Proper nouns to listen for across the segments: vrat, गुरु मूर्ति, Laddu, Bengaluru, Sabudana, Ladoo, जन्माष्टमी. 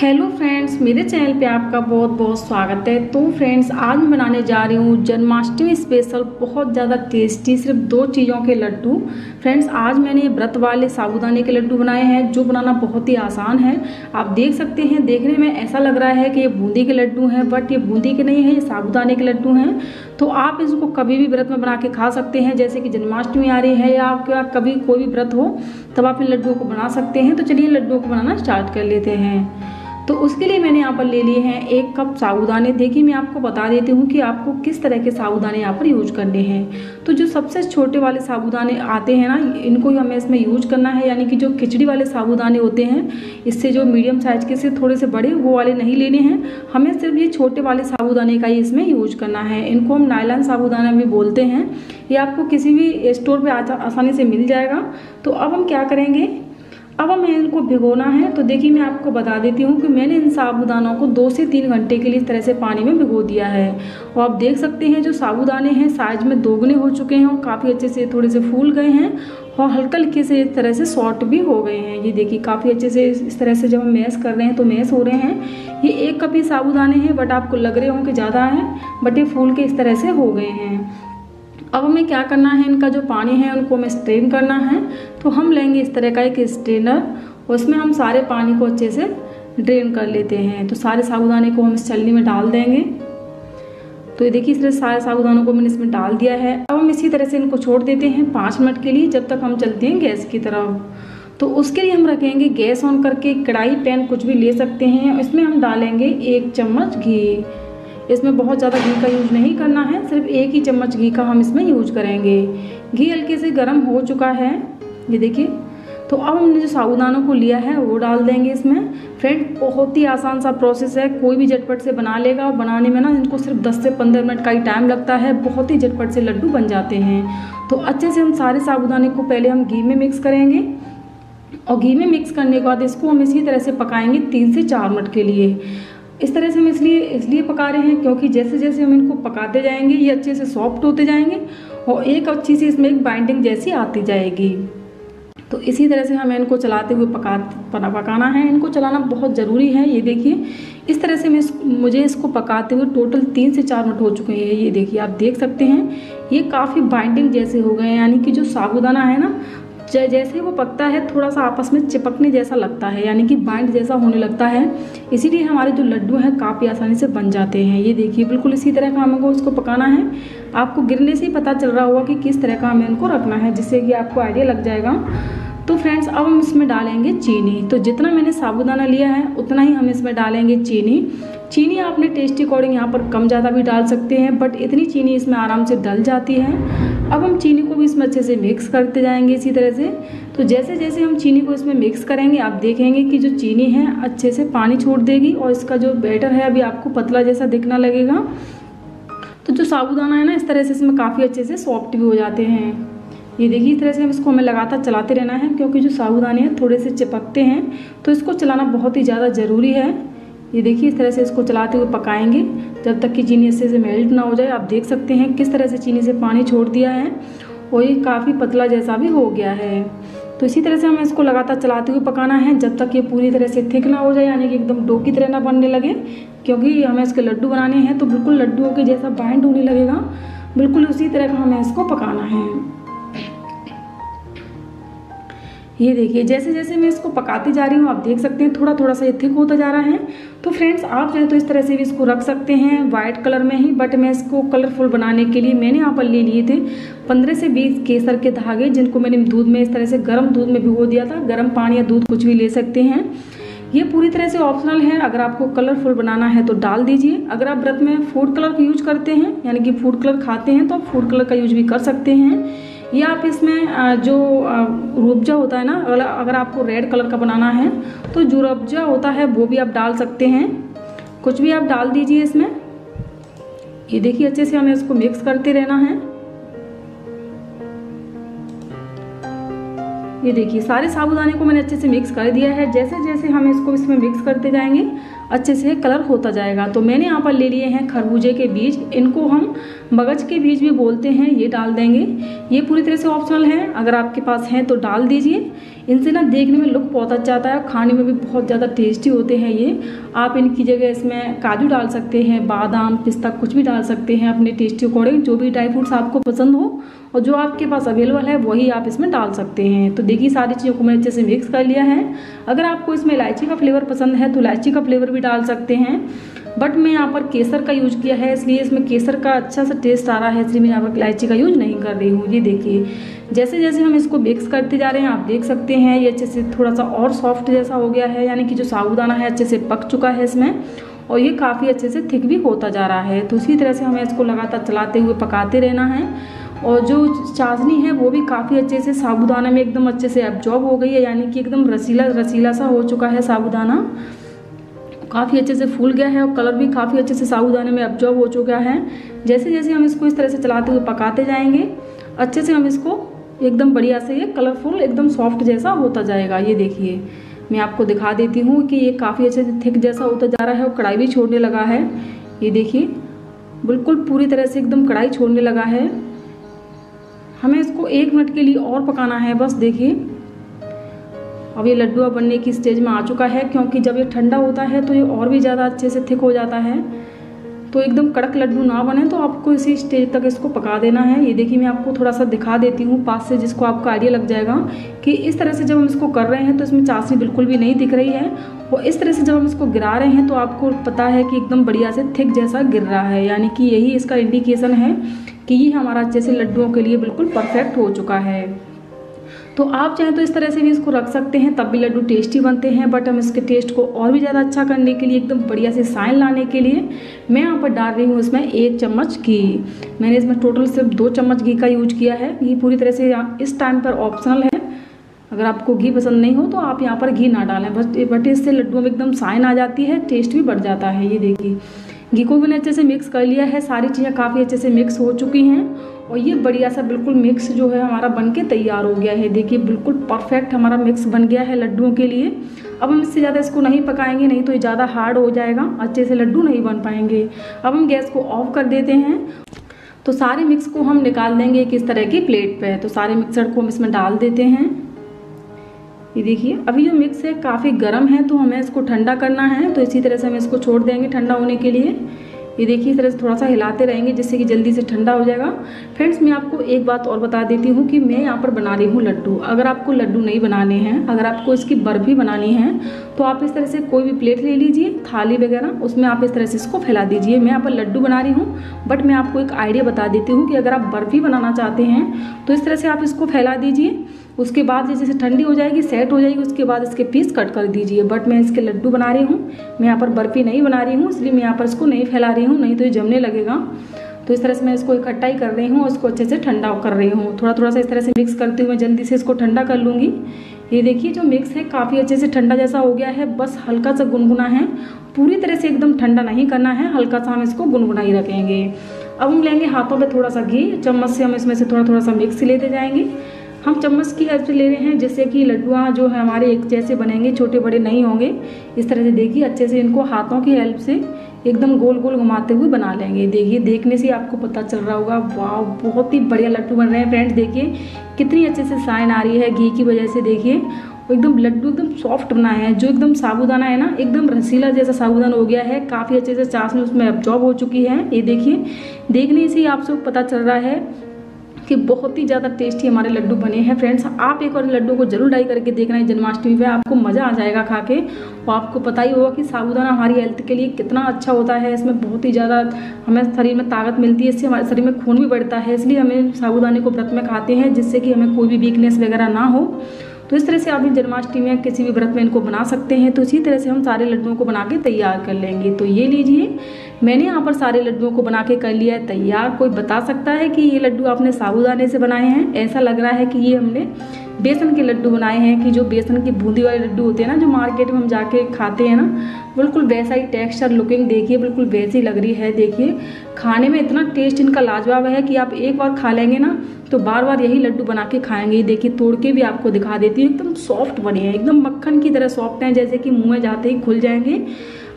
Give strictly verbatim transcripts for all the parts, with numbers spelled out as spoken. Hello friends, मेरे channel पे आपका बहुत बहुत स्वागत है। तो फ्रेंड्स, आज मैं बनाने जा रही हूँ जन्माष्टमी स्पेशल बहुत ज़्यादा टेस्टी सिर्फ दो चीज़ों के लड्डू। फ्रेंड्स, आज मैंने व्रत वाले साबूदाने के लड्डू बनाए हैं जो बनाना बहुत ही आसान है। आप देख सकते हैं, देखने में ऐसा लग रहा है कि ये बूंदी के लड्डू हैं, बट ये बूंदी के नहीं हैं, ये साबूदाने के लड्डू हैं। तो आप इसको कभी भी व्रत में बना के खा सकते हैं, जैसे कि जन्माष्टमी आ रही है या आपका कभी कोई भी व्रत हो तब आप इन लड्डुओं को बना सकते हैं। तो चलिए लड्डुओं को बनाना स्टार्ट कर लेते हैं। तो उसके लिए मैंने यहाँ पर ले लिए हैं एक कप साबूदाने। देखिए, मैं आपको बता देती हूँ कि आपको किस तरह के साबूदाने यहाँ पर यूज करने हैं। तो जो सबसे छोटे वाले साबूदाने आते हैं ना, इनको ही हमें इसमें यूज करना है, यानी कि जो खिचड़ी वाले साबूदाने होते हैं, इससे जो मीडियम साइज के से थोड़े से बड़े वो वाले नहीं लेने हैं, हमें सिर्फ ये छोटे वाले साबूदाने का ही इसमें यूज करना है। इनको हम नायलॉन साबूदाना भी बोलते हैं। ये आपको किसी भी स्टोर पर आसानी से मिल जाएगा। तो अब हम क्या करेंगे, अब हमें इनको भिगोना है। तो देखिए, मैं आपको बता देती हूँ कि मैंने इन साबूदानों को दो से तीन घंटे के लिए इस तरह से पानी में भिगो दिया है। और आप देख सकते हैं जो साबूदाने हैं साइज में दोगुने हो चुके हैं और काफ़ी अच्छे से थोड़े से फूल गए हैं और हल्का हल्के से इस तरह से सॉफ्ट भी हो गए हैं। ये देखिए, काफ़ी अच्छे से इस तरह से जब हम मैश कर रहे हैं तो मैश हो रहे हैं। ये एक कप ही साबूदाने हैं, बट आपको लग रहे होंगे ज़्यादा हैं, बट ये फूल के इस तरह से हो गए हैं। अब हमें क्या करना है, इनका जो पानी है उनको हमें स्ट्रेन करना है। तो हम लेंगे इस तरह का एक स्ट्रेनर, उसमें हम सारे पानी को अच्छे से ड्रेन कर लेते हैं। तो सारे साबूदाने को हम इस छलनी में डाल देंगे। तो ये देखिए, इस तरह सारे साबूदानों को मैंने इसमें डाल दिया है। अब हम इसी तरह से इनको छोड़ देते हैं पाँच मिनट के लिए, जब तक हम चलते हैं गैस की तरफ। तो उसके लिए हम रखेंगे गैस ऑन करके। कढ़ाई पैन कुछ भी ले सकते हैं। इसमें हम डालेंगे एक चम्मच घी। इसमें बहुत ज़्यादा घी का यूज़ नहीं करना है, सिर्फ एक ही चम्मच घी का हम इसमें यूज करेंगे। घी हल्के से गर्म हो चुका है, ये देखिए। तो अब हमने जो साबूदानों को लिया है वो डाल देंगे इसमें। फ्रेंड, बहुत ही आसान सा प्रोसेस है, कोई भी झटपट से बना लेगा। और बनाने में ना इनको सिर्फ दस से पंद्रह मिनट का ही टाइम लगता है, बहुत ही झटपट से लड्डू बन जाते हैं। तो अच्छे से हम सारे साबूदाने को पहले हम घी में मिक्स करेंगे और घी में मिक्स करने के बाद इसको हम इसी तरह से पकाएंगे तीन से चार मिनट के लिए। इस तरह से हम इसलिए इसलिए पका रहे हैं क्योंकि जैसे जैसे हम इनको पकाते जाएंगे ये अच्छे से सॉफ्ट होते जाएंगे और एक अच्छी सी इसमें एक बाइंडिंग जैसी आती जाएगी। तो इसी तरह से हमें इनको चलाते हुए पका पकाना है। इनको चलाना बहुत ज़रूरी है। ये देखिए, इस तरह से मैं इस, मुझे इसको पकाते हुए टोटल तीन से चार मिनट हो चुके हैं। ये देखिए, आप देख सकते हैं ये काफ़ी बाइंडिंग जैसे हो गए हैं, यानी कि जो साबूदाना है ना जैसे ही वो पकता है थोड़ा सा आपस में चिपकने जैसा लगता है, यानी कि बाइंड जैसा होने लगता है। इसीलिए हमारे जो लड्डू हैं काफ़ी आसानी से बन जाते हैं। ये देखिए, बिल्कुल इसी तरह का हमको इसको पकाना है। आपको गिरने से ही पता चल रहा होगा कि किस तरह का हमें इनको रखना है, जिससे कि आपको आइडिया लग जाएगा। तो फ्रेंड्स, अब हम इसमें डालेंगे चीनी। तो जितना मैंने साबूदाना लिया है उतना ही हम इसमें डालेंगे चीनी। चीनी आपने टेस्ट अकॉर्डिंग यहाँ पर कम ज़्यादा भी डाल सकते हैं, बट इतनी चीनी इसमें आराम से डल जाती है। अब हम चीनी को भी इसमें अच्छे से मिक्स करते जाएंगे इसी तरह से। तो जैसे जैसे हम चीनी को इसमें मिक्स करेंगे आप देखेंगे कि जो चीनी है अच्छे से पानी छोड़ देगी और इसका जो बैटर है अभी आपको पतला जैसा दिखना लगेगा। तो जो साबूदाना है ना इस तरह से इसमें काफ़ी अच्छे से सॉफ्ट भी हो जाते हैं। ये देखिए, इस तरह से हम इसको हमें लगातार चलाते रहना है क्योंकि जो साबूदाने हैं थोड़े से चिपकते हैं, तो इसको चलाना बहुत ही ज़्यादा ज़रूरी है। ये देखिए, इस तरह से इसको चलाते हुए पकाएंगे जब तक कि चीनी अच्छे से मेल्ट ना हो जाए। आप देख सकते हैं किस तरह से चीनी से पानी छोड़ दिया है और ये काफ़ी पतला जैसा भी हो गया है। तो इसी तरह से हमें इसको लगातार चलाते हुए पकाना है जब तक ये पूरी तरह से थिक ना हो जाए, यानी कि एकदम डो की तरह ना बनने लगे, क्योंकि हमें इसके लड्डू बनाने हैं। तो बिल्कुल लड्डुओं के जैसा बाइंड होने लगेगा, बिल्कुल उसी तरह का हमें इसको पकाना है। ये देखिए, जैसे जैसे मैं इसको पकाती जा रही हूँ आप देख सकते हैं थोड़ा थोड़ा सा ये थिक होता जा रहा है। तो फ्रेंड्स, आप चाहे तो इस तरह से भी इसको रख सकते हैं वाइट कलर में ही, बट मैं इसको कलरफुल बनाने के लिए मैंने यहाँ पर ले लिए थे पंद्रह से बीस केसर के धागे, जिनको मैंने दूध में इस तरह से गर्म दूध में भिगो दिया था। गर्म पानी या दूध कुछ भी ले सकते हैं। ये पूरी तरह से ऑप्शनल है, अगर आपको कलरफुल बनाना है तो डाल दीजिए। अगर आप व्रत में फूड कलर का यूज करते हैं, यानी कि फूड कलर खाते हैं, तो आप फूड कलर का यूज भी कर सकते हैं। या आप इसमें जो रूबजा होता है ना, अगर आपको रेड कलर का बनाना है तो जो रूबजा होता है वो भी आप डाल सकते हैं। कुछ भी आप डाल दीजिए इसमें। ये देखिए, अच्छे से हमें इसको मिक्स करते रहना है। ये देखिए, सारे साबूदाने को मैंने अच्छे से मिक्स कर दिया है। जैसे जैसे हम इसको इसमें मिक्स करते जाएंगे अच्छे से कलर होता जाएगा। तो मैंने यहाँ पर ले लिए हैं खरबूजे के बीज, इनको हम मगज के बीज भी बोलते हैं, ये डाल देंगे। ये पूरी तरह से ऑप्शनल है, अगर आपके पास हैं तो डाल दीजिए। इनसे ना देखने में लुक बहुत अच्छा आता है, खाने में भी बहुत ज़्यादा टेस्टी होते हैं ये। आप इनकी जगह इसमें काजू डाल सकते हैं, बादाम, पिस्ता, कुछ भी डाल सकते हैं अपने टेस्ट अकॉर्डिंग। जो भी ड्राई फ्रूट्स आपको पसंद हो और जो आपके पास अवेलेबल है वही आप इसमें डाल सकते हैं। तो देखिए सारी चीज़ों को मैंने अच्छे से मिक्स कर लिया है। अगर आपको इसमें इलायची का फ्लेवर पसंद है तो इलायची का फ्लेवर भी डाल सकते हैं, बट मैं यहाँ पर केसर का यूज़ किया है इसलिए इसमें केसर का अच्छा सा टेस्ट आ रहा है, इसलिए मैं यहाँ पर इलायची का यूज़ नहीं कर रही हूँ। ये देखिए जैसे जैसे हम इसको मिक्स करते जा रहे हैं आप देख सकते हैं ये अच्छे से थोड़ा सा और सॉफ्ट जैसा हो गया है, यानी कि जो साबूदाना है अच्छे से पक चुका है इसमें, और ये काफ़ी अच्छे से थिक भी होता जा रहा है। तो उसी तरह से हमें इसको लगातार चलाते हुए पकाते रहना है। और जो चाशनी है वो भी काफ़ी अच्छे से साबूदाना में एकदम अच्छे से एब्जॉर्ब हो गई है, यानी कि एकदम रसीला रसीला सा हो चुका है साबूदाना, काफ़ी अच्छे से फूल गया है और कलर भी काफ़ी अच्छे से साबूदाने में एब्जॉर्ब हो चुका है। जैसे जैसे हम इसको इस तरह से चलाते हुए पकाते जाएंगे अच्छे से हम इसको एकदम बढ़िया से ये कलरफुल एकदम सॉफ्ट जैसा होता जाएगा। ये देखिए मैं आपको दिखा देती हूँ कि ये काफ़ी अच्छे से थिक जैसा होता जा रहा है और कढ़ाई भी छोड़ने लगा है। ये देखिए बिल्कुल पूरी तरह से एकदम कढ़ाई छोड़ने लगा है। हमें इसको एक मिनट के लिए और पकाना है बस। देखिए अब ये लड्डू बनने की स्टेज में आ चुका है, क्योंकि जब ये ठंडा होता है तो ये और भी ज़्यादा अच्छे से थिक हो जाता है। तो एकदम कड़क लड्डू ना बने तो आपको इसी स्टेज तक इसको पका देना है। ये देखिए मैं आपको थोड़ा सा दिखा देती हूँ पास से, जिसको आपका आइडिया लग जाएगा कि इस तरह से जब हम इसको कर रहे हैं तो इसमें चाशनी बिल्कुल भी नहीं दिख रही है, और इस तरह से जब हम इसको गिरा रहे हैं तो आपको पता है कि एकदम बढ़िया से थिक जैसा गिर रहा है, यानी कि यही इसका इंडिकेशन है कि ये हमारा अच्छे से लड्डुओं के लिए बिल्कुल परफेक्ट हो चुका है। तो आप चाहें तो इस तरह से भी इसको रख सकते हैं, तब भी लड्डू टेस्टी बनते हैं। बट हम इसके टेस्ट को और भी ज़्यादा अच्छा करने के लिए एकदम बढ़िया से साइन लाने के लिए मैं यहाँ पर डाल रही हूँ इसमें एक चम्मच घी। मैंने इसमें टोटल सिर्फ दो चम्मच घी का यूज किया है। घी पूरी तरह से इस टाइम पर ऑप्शनल है, अगर आपको घी पसंद नहीं हो तो आप यहाँ पर घी ना डालें बस, बट इससे लड्डुओं में एकदम साइन आ जाती है, टेस्ट भी बढ़ जाता है। ये देखिए घी को मैंने अच्छे से मिक्स कर लिया है, सारी चीज़ें काफ़ी अच्छे से मिक्स हो चुकी हैं और ये बढ़िया सा बिल्कुल मिक्स जो है हमारा बनके तैयार हो गया है। देखिए बिल्कुल परफेक्ट हमारा मिक्स बन गया है लड्डुओं के लिए। अब हम इससे ज़्यादा इसको नहीं पकाएंगे, नहीं तो ये ज़्यादा हार्ड हो जाएगा, अच्छे से लड्डू नहीं बन पाएंगे। अब हम गैस को ऑफ कर देते हैं। तो सारे मिक्स को हम निकाल देंगे किस तरह की प्लेट पर। तो सारे मिक्सर को हम इसमें डाल देते हैं। ये देखिए अभी जो मिक्स है काफ़ी गर्म है, तो हमें इसको ठंडा करना है, तो इसी तरह से हम इसको छोड़ देंगे ठंडा होने के लिए। ये देखिए इस तरह से थोड़ा सा हिलाते रहेंगे जिससे कि जल्दी से ठंडा हो जाएगा। फ्रेंड्स मैं आपको एक बात और बता देती हूँ कि मैं यहाँ पर बना रही हूँ लड्डू। अगर आपको लड्डू नहीं बनाने हैं, अगर आपको इसकी बर्फी बनानी है, तो आप इस तरह से कोई भी प्लेट ले लीजिए, थाली वगैरह, उसमें आप इस तरह से इसको फैला दीजिए। मैं यहाँ पर लड्डू बना रही हूँ, बट मैं आपको एक आइडिया बता देती हूँ कि अगर आप बर्फ़ी बनाना चाहते हैं तो इस तरह से आप इसको फैला दीजिए। उसके बाद जैसे ठंडी हो जाएगी, सेट हो जाएगी, उसके बाद इसके पीस कट कर दीजिए। बट मैं इसके लड्डू बना रही हूँ, मैं यहाँ पर बर्फ़ी नहीं बना रही हूँ, इसलिए मैं यहाँ पर इसको नहीं फैला रही हूँ, नहीं तो ये जमने लगेगा। तो इस तरह से मैं इसको इकट्ठा ही कर रही हूँ, इसको अच्छे से ठंडा कर रही हूँ। थोड़ा थोड़ा सा इस तरह से मिक्स करते हुए मैं जल्दी से इसको ठंडा कर लूँगी। ये देखिए जो मिक्स है काफ़ी अच्छे से ठंडा जैसा हो गया है, बस हल्का सा गुनगुना है, पूरी तरह से एकदम ठंडा नहीं करना है, हल्का सा हम इसको गुनगुना ही रखेंगे। अब हम लेंगे हाथों में थोड़ा सा घी, चम्मच से हम इसमें से थोड़ा थोड़ा सा मिक्स लेते जाएंगे। हम चम्मच की हेल्प से ले रहे हैं जिससे कि लड्डुआ जो है हमारे एक जैसे बनेंगे, छोटे बड़े नहीं होंगे। इस तरह से देखिए अच्छे से इनको हाथों की हेल्प से एकदम गोल गोल घुमाते हुए बना लेंगे। देखिए देखने से आपको पता चल रहा होगा, वाह बहुत ही बढ़िया लड्डू बन रहे हैं। फ्रेंड्स देखिए कितनी अच्छे से साइन आ रही है घी की वजह से। देखिए एकदम लड्डू एकदम सॉफ्ट बना है, जो एकदम साबूदाना है ना एकदम रसीला जैसा साबूदाना हो गया है, काफ़ी अच्छे से चाशनी उसमें एब्जॉर्ब हो चुकी है। ये देखिए देखने से ही आपको पता चल रहा है कि बहुत ही ज़्यादा टेस्टी हमारे लड्डू बने हैं। फ्रेंड्स आप एक और लड्डू को जरूर ट्राई करके देखना है जन्माष्टमी पे, आपको मज़ा आ जाएगा खा के। और आपको पता ही होगा कि साबूदाना हमारी हेल्थ के लिए कितना अच्छा होता है, इसमें बहुत ही ज़्यादा हमें शरीर में ताकत मिलती है, इससे हमारे शरीर में खून भी बढ़ता है, इसलिए हमें साबूदाने को व्रत में खाते हैं जिससे कि हमें कोई भी वीकनेस वगैरह ना हो। तो इस तरह से आप जन्माष्टमी में किसी भी व्रत में इनको बना सकते हैं। तो इसी तरह से हम सारे लड्डुओं को बना के तैयार कर लेंगे। तो ये लीजिए मैंने यहाँ पर सारे लड्डुओं को बना के कर लिया है तैयार। कोई बता सकता है कि ये लड्डू आपने साबूदाने से बनाए हैं? ऐसा लग रहा है कि ये हमने बेसन के लड्डू बनाए हैं, कि जो बेसन की बूंदी वाले लड्डू होते हैं ना, जो मार्केट में हम जाके खाते हैं ना, बिल्कुल वैसा ही टेक्सचर, लुकिंग देखिए बिल्कुल वैसी लग रही है। देखिए खाने में इतना टेस्ट इनका लाजवाब है कि आप एक बार खा लेंगे ना तो बार बार यही लड्डू बना के खाएंगे। देखिए तोड़ के भी आपको दिखा देती हूँ, एकदम सॉफ्ट बने हैं, एकदम मक्खन की तरह सॉफ्ट हैं, जैसे कि मुँह में जाते ही खुल जाएंगे।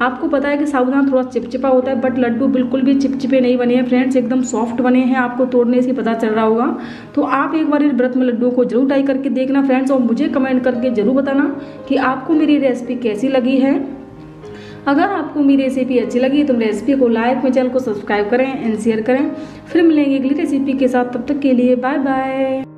आपको पता है कि साबूदाना थोड़ा चिपचिपा होता है, बट लड्डू बिल्कुल भी चिपचिपे नहीं बने हैं फ्रेंड्स, एकदम सॉफ्ट बने हैं। आपको तोड़ने से पता चल रहा होगा। तो आप एक बार इस व्रत में लड्डू को जरूर ट्राई करके देखना फ्रेंड्स, और मुझे कमेंट करके ज़रूर बताना कि आपको मेरी रेसिपी कैसी लगी है। अगर आपको मेरी रेसिपी अच्छी लगी तो मेरी रेसिपी को लाइक, मेरे चैनल को सब्सक्राइब करें एंड शेयर करें। फिर मिलेंगे अगली रेसिपी के साथ, तब तक के लिए बाय बाय।